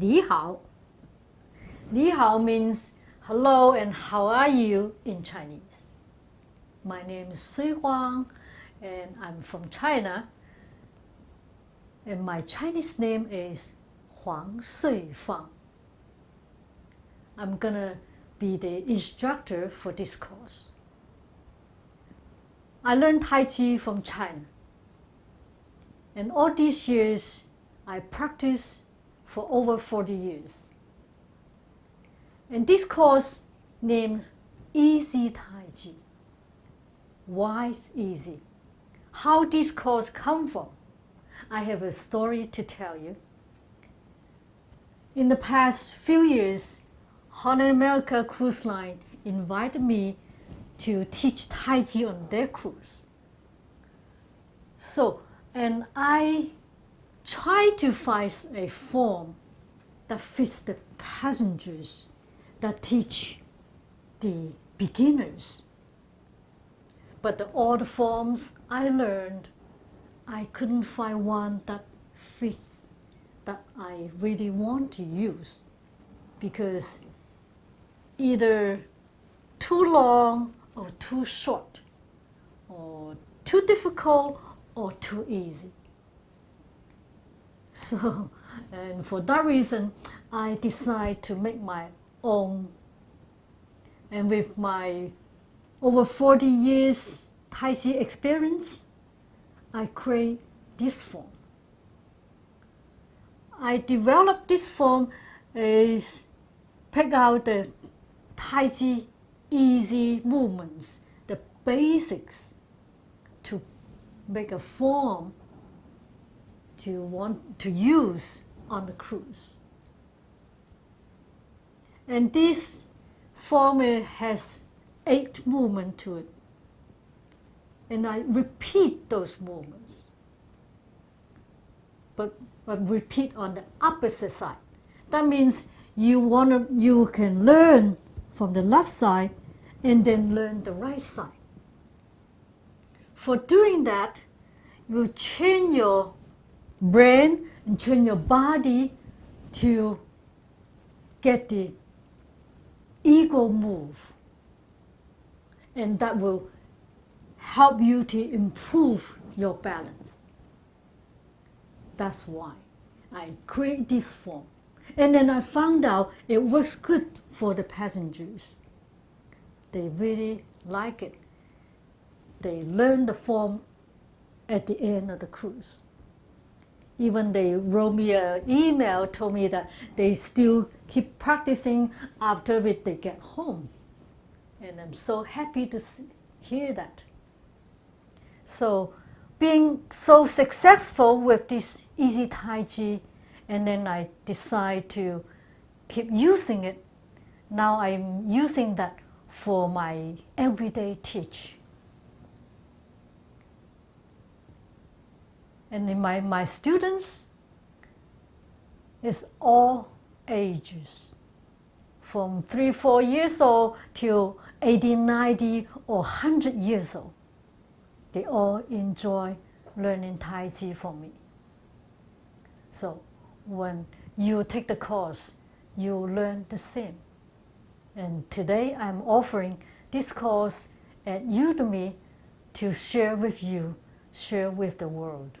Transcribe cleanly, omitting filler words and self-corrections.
Ni hao. Ni hao means hello and how are you in Chinese. My name is Sui Huang and I'm from China. And my Chinese name is Huang Sui Fang. I'm gonna be the instructor for this course. I learned Tai Chi from China. And all these years, I practiced for over 40 years. And this course named Easy Tai Chi. Why easy? How this course come from? I have a story to tell you. In the past few years, Holland America Cruise Line invited me to teach Tai Chi on their cruise. And I try to find a form that fits the passengers, that teach the beginners. But all the forms I learned, I couldn't find one that fits, that I really want to use, because either too long or too short, or too difficult or too easy. So, and for that reason, I decided to make my own. And with my over 40 years Tai Chi experience, I create this form. I developed this form is pick out the Tai Chi easy movements, the basics, to make a form to want to use on the cruise. And this form has 8 movements to it. And I repeat those movements, but repeat on the opposite side. That means you can learn from the left side and then learn the right side. For doing that, you train your brain and train your body to get the ego move. And that will help you to improve your balance. That's why I create this form. And then I found out it works good for the passengers. They really like it. They learn the form at the end of the cruise. Even they wrote me an email, told me that they still keep practicing after they get home. And I'm so happy to hear that. So being so successful with this Easy Tai Chi, and then I decide to keep using it. Now I'm using that for my everyday teach. And in my students, it's all ages, from 3-4 years old till 80, 90, or 100 years old. They all enjoy learning Tai Chi from me. So when you take the course, you learn the same. And today I'm offering this course at Udemy to share with you, share with the world.